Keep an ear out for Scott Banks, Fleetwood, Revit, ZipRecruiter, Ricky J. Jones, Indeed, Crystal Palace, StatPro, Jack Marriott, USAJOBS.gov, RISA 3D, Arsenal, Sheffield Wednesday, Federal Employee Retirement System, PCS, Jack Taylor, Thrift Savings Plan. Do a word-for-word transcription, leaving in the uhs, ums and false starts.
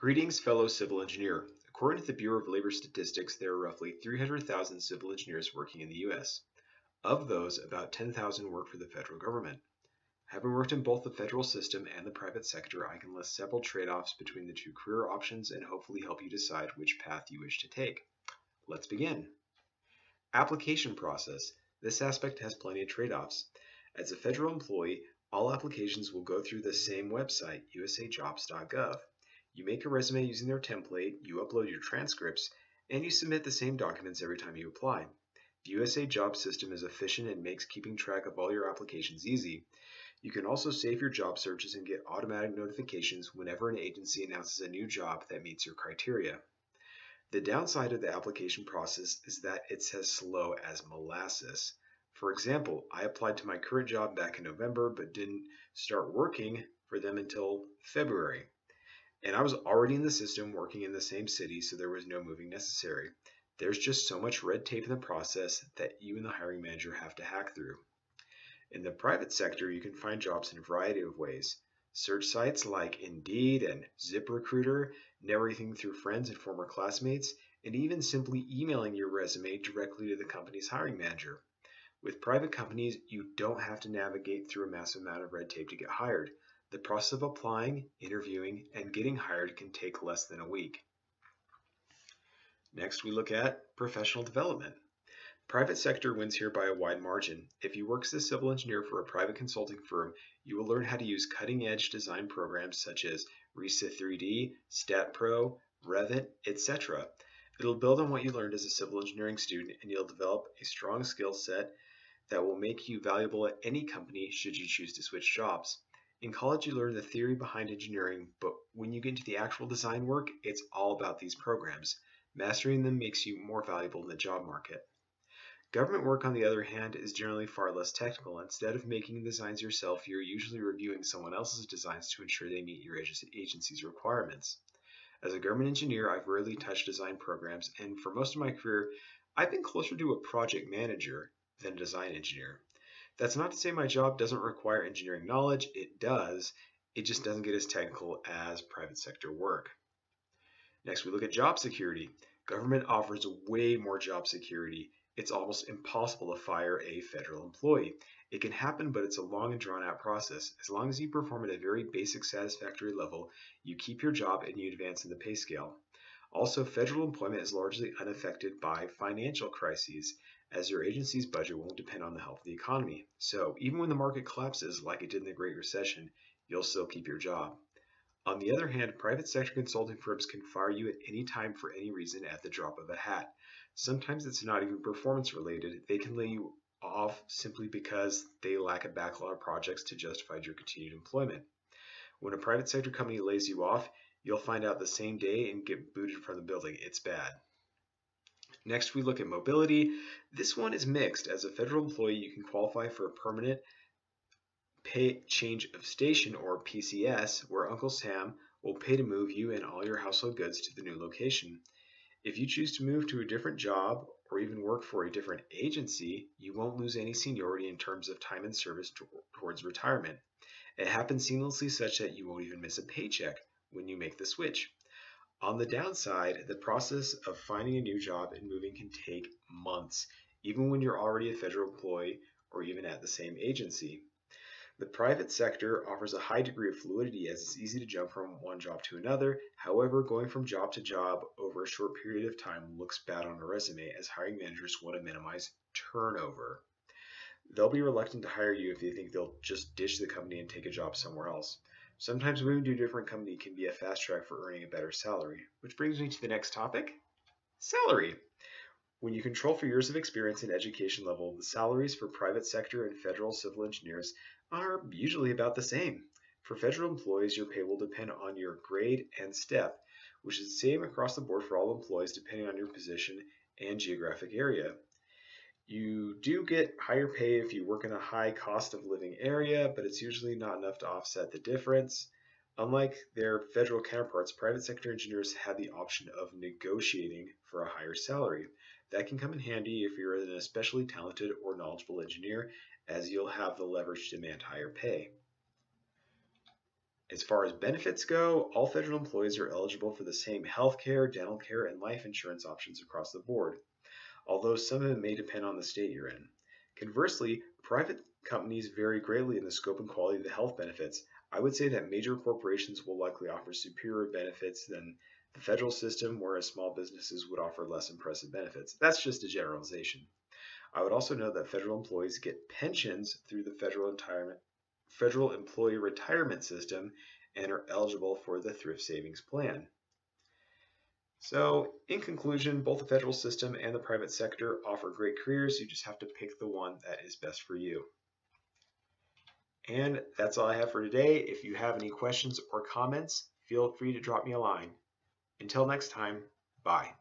Greetings, fellow civil engineer. According to the Bureau of Labor Statistics, there are roughly three hundred thousand civil engineers working in the U S Of those, about ten thousand work for the federal government. Having worked in both the federal system and the private sector, I can list several trade-offs between the two career options and hopefully help you decide which path you wish to take. Let's begin. Application process. This aspect has plenty of trade-offs. As a federal employee, all applications will go through the same website, U S A jobs dot gov. You make a resume using their template, you upload your transcripts, and you submit the same documents every time you apply. The U S A Jobs system is efficient and makes keeping track of all your applications easy. You can also save your job searches and get automatic notifications whenever an agency announces a new job that meets your criteria. The downside of the application process is that it's as slow as molasses. For example, I applied to my current job back in November but didn't start working for them until February. And I was already in the system working in the same city, so there was no moving necessary. There's just so much red tape in the process that you and the hiring manager have to hack through. In the private sector, you can find jobs in a variety of ways. Search sites like Indeed and ZipRecruiter, networking through friends and former classmates, and even simply emailing your resume directly to the company's hiring manager. With private companies, you don't have to navigate through a massive amount of red tape to get hired. The process of applying, interviewing, and getting hired can take less than a week. Next, we look at professional development. Private sector wins here by a wide margin. If you work as a civil engineer for a private consulting firm, you will learn how to use cutting-edge design programs such as RISA three D, StatPro, Revit, et cetera. It'll build on what you learned as a civil engineering student, and you'll develop a strong skill set that will make you valuable at any company should you choose to switch jobs. In college, you learn the theory behind engineering, but when you get into the actual design work, it's all about these programs. Mastering them makes you more valuable in the job market. Government work, on the other hand, is generally far less technical. Instead of making designs yourself, you're usually reviewing someone else's designs to ensure they meet your agency's requirements. As a government engineer, I've rarely touched design programs, and for most of my career, I've been closer to a project manager than a design engineer. That's not to say my job doesn't require engineering knowledge. It does. It just doesn't get as technical as private sector work. Next, we look at job security. Government offers way more job security. It's almost impossible to fire a federal employee. It can happen, but it's a long and drawn-out process. As long as you perform at a very basic satisfactory level, you keep your job and you advance in the pay scale. Also, federal employment is largely unaffected by financial crises, as your agency's budget won't depend on the health of the economy. So, even when the market collapses, like it did in the Great Recession, you'll still keep your job. On the other hand, private sector consulting firms can fire you at any time for any reason at the drop of a hat. Sometimes it's not even performance related. They can lay you off simply because they lack a backlog of projects to justify your continued employment. When a private sector company lays you off, you'll find out the same day and get booted from the building. It's bad. Next, we look at mobility. This one is mixed. As a federal employee, you can qualify for a permanent pay change of station, or P C S, where Uncle Sam will pay to move you and all your household goods to the new location. If you choose to move to a different job or even work for a different agency, you won't lose any seniority in terms of time and service to towards retirement. It happens seamlessly such that you won't even miss a paycheck when you make the switch. On the downside, the process of finding a new job and moving can take months, even when you're already a federal employee or even at the same agency. The private sector offers a high degree of fluidity as it's easy to jump from one job to another. However, going from job to job over a short period of time looks bad on a resume, as hiring managers want to minimize turnover. They'll be reluctant to hire you if they think they'll just ditch the company and take a job somewhere else. Sometimes moving to a different company can be a fast track for earning a better salary. Which brings me to the next topic, salary. When you control for years of experience and education level, the salaries for private sector and federal civil engineers are usually about the same. For federal employees, your pay will depend on your grade and step, which is the same across the board for all employees depending on your position and geographic area. You do get higher pay if you work in a high cost of living area, but it's usually not enough to offset the difference. Unlike their federal counterparts, private sector engineers have the option of negotiating for a higher salary. That can come in handy if you're an especially talented or knowledgeable engineer, as you'll have the leverage to demand higher pay. As far as benefits go, all federal employees are eligible for the same health care, dental care, and life insurance options across the board, although some of it may depend on the state you're in. Conversely, private companies vary greatly in the scope and quality of the health benefits. I would say that major corporations will likely offer superior benefits than the federal system, whereas small businesses would offer less impressive benefits. That's just a generalization. I would also note that federal employees get pensions through the Federal Retirement Federal Employee Retirement System and are eligible for the Thrift Savings Plan. So, in conclusion, both the federal system and the private sector offer great careers. You just have to pick the one that is best for you. And that's all I have for today. If you have any questions or comments, feel free to drop me a line. Until next time, bye.